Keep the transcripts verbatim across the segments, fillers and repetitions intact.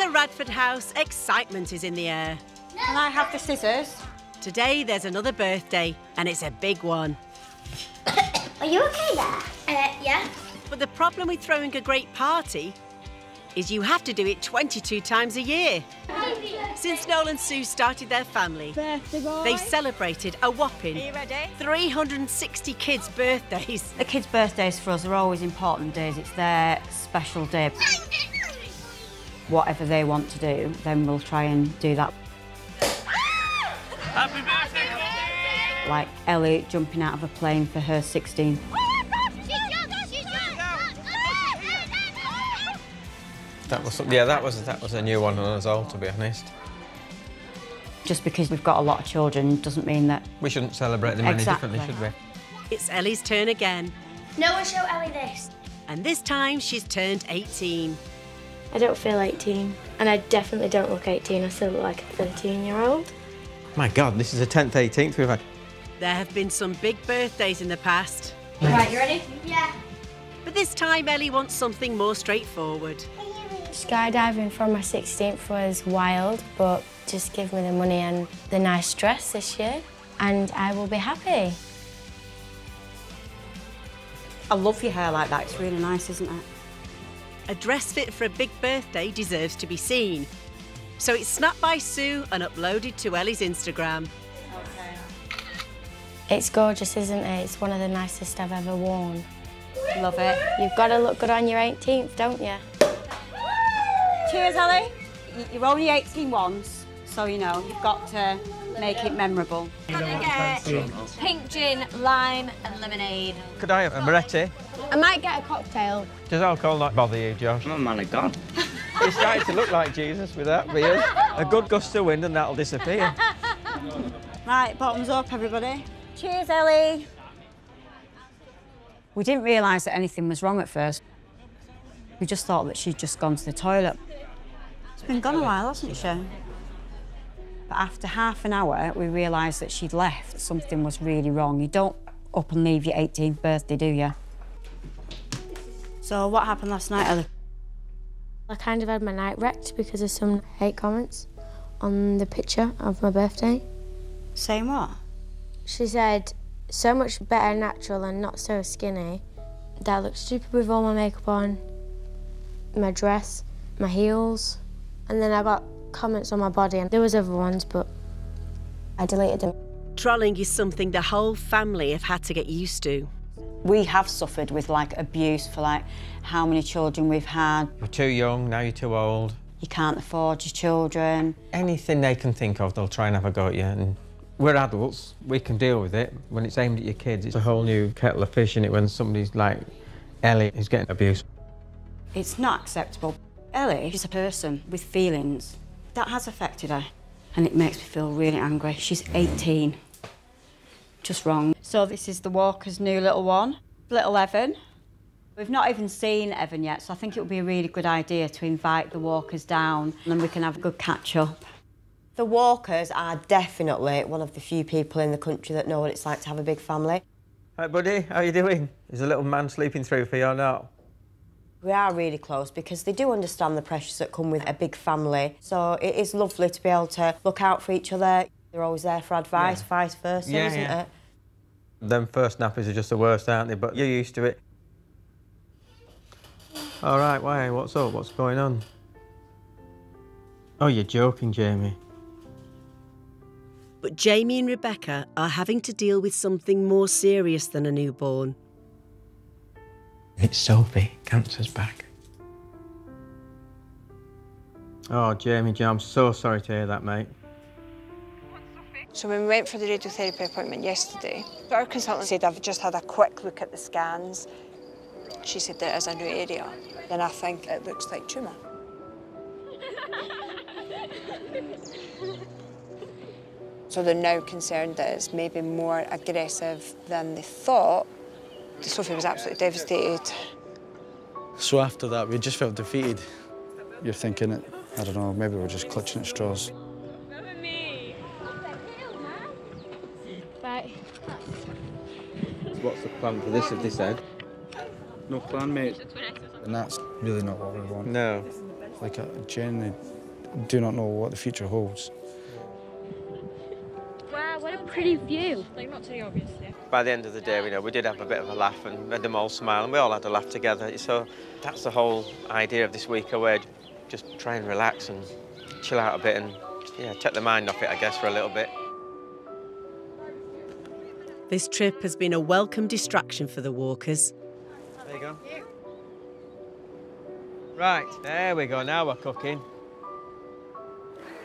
In the Radford house, excitement is in the air. Can I have the scissors? Today there's another birthday, and it's a big one. Are you okay there? Uh, yeah. But the problem with throwing a great party is you have to do it twenty-two times a year. Since Noel and Sue started their family, they've celebrated a whopping three hundred and sixty kids' birthdays. The kids' birthdays for us are always important days. It's their special day. Whatever they want to do, then we'll try and do that. Happy birthday, Ellie! Like Ellie jumping out of a plane for her sixteenth. That was, yeah, that was, that was a new one on us all, to be honest. Just because we've got a lot of children doesn't mean that... We shouldn't celebrate them exactly. any differently, should we? It's Ellie's turn again. No one show Ellie this. And this time she's turned eighteen. I don't feel eighteen, and I definitely don't look eighteen. I still look like a thirteen-year-old. My God, this is the tenth, eighteenth we've had. There have been some big birthdays in the past. Right, you ready? Yeah. But this time Ellie wants something more straightforward. Skydiving from my sixteenth was wild, but just give me the money and the nice dress this year, and I will be happy. I love your hair like that. It's really nice, isn't it? A dress fit for a big birthday deserves to be seen. So it's snapped by Sue and uploaded to Ellie's Instagram. Okay. It's gorgeous, isn't it? It's one of the nicest I've ever worn. Love it. You've got to look good on your eighteenth, don't you? Cheers, Ellie. You're only eighteen once, so, you know, you've got to make it memorable. Can I get pink gin, lime and lemonade? Could I have a Moretti? I might get a cocktail. Does alcohol not bother you, Josh? I'm a man of God. He's starting to look like Jesus with that beard. A good gust of wind and that'll disappear. Right, bottoms up, everybody. Cheers, Ellie. We didn't realise that anything was wrong at first. We just thought that she'd just gone to the toilet. It's been gone a while, hasn't she? But after half an hour, we realised that she'd left. Something was really wrong. You don't up and leave your eighteenth birthday, do you? So what happened last night, Ellie? I kind of had my night wrecked because of some hate comments on the picture of my birthday. Saying what? She said, so much better natural and not so skinny. That I looked stupid with all my makeup on. My dress, my heels, and then I got comments on my body, and there was other ones, but I deleted them. Trolling is something the whole family have had to get used to. We have suffered with, like, abuse for, like, how many children we've had. You're too young, now you're too old. You can't afford your children. Anything they can think of, they'll try and have a go at you, and we're adults, we can deal with it. When it's aimed at your kids, it's a whole new kettle of fish in it when somebody's like Ellie is getting abused. It's not acceptable. Ellie is a person with feelings. That has affected her, and it makes me feel really angry. She's eighteen. Just wrong. So this is the Walker's new little one, little Evan. We've not even seen Evan yet, so I think it would be a really good idea to invite the Walkers down, and then we can have a good catch-up. The Walkers are definitely one of the few people in the country that know what it's like to have a big family. Hi, buddy. How are you doing? Is the little man sleeping through for you or not? We are really close because they do understand the pressures that come with a big family. So it is lovely to be able to look out for each other. They're always there for advice, yeah. vice versa, yeah, isn't yeah. it? Them first nappies are just the worst, aren't they? But you're used to it. All right, why? What's up? What's going on? Oh, you're joking, Jamie. But Jamie and Rebecca are having to deal with something more serious than a newborn. It's Sophie. Cancer's back. Oh, Jamie, Jamie, I'm so sorry to hear that, mate. So when we went for the radiotherapy appointment yesterday, our consultant said, I've just had a quick look at the scans. She said there is a new area, and I think it looks like tumour. So they're now concerned that it's maybe more aggressive than they thought. Sophie was absolutely devastated. So after that, we just felt defeated. You're thinking it, I don't know, maybe we're just clutching at straws. Bye. What's the plan for this if they said? No plan, mate. And that's really not what we want. No. Like, I genuinely do not know what the future holds. Wow, what a pretty view. Like, not too obviously. By the end of the day, you know, we did have a bit of a laugh and made them all smile, and we all had a laugh together. So that's the whole idea of this week away. Just try and relax and chill out a bit and, yeah, take the mind off it, I guess, for a little bit. This trip has been a welcome distraction for the walkers. There you go. Right, there we go, now we're cooking.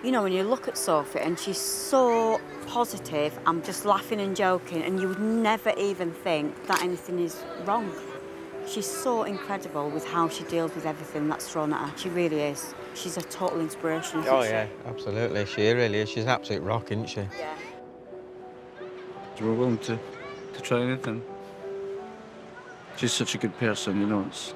You know, when you look at Sophie and she's so positive, I'm just laughing and joking, and you would never even think that anything is wrong. She's so incredible with how she deals with everything that's thrown at her. She really is. She's a total inspiration, isn't she? Oh, yeah, absolutely. She really is. She's an absolute rock, isn't she? Yeah. We're willing to, to try anything. She's such a good person, you know, it's...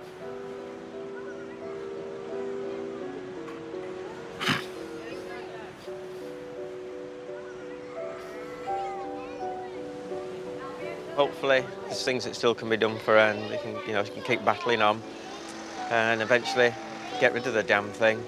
Hopefully there's things that still can be done for her, and we can, you know, she can keep battling on and eventually get rid of the damn thing.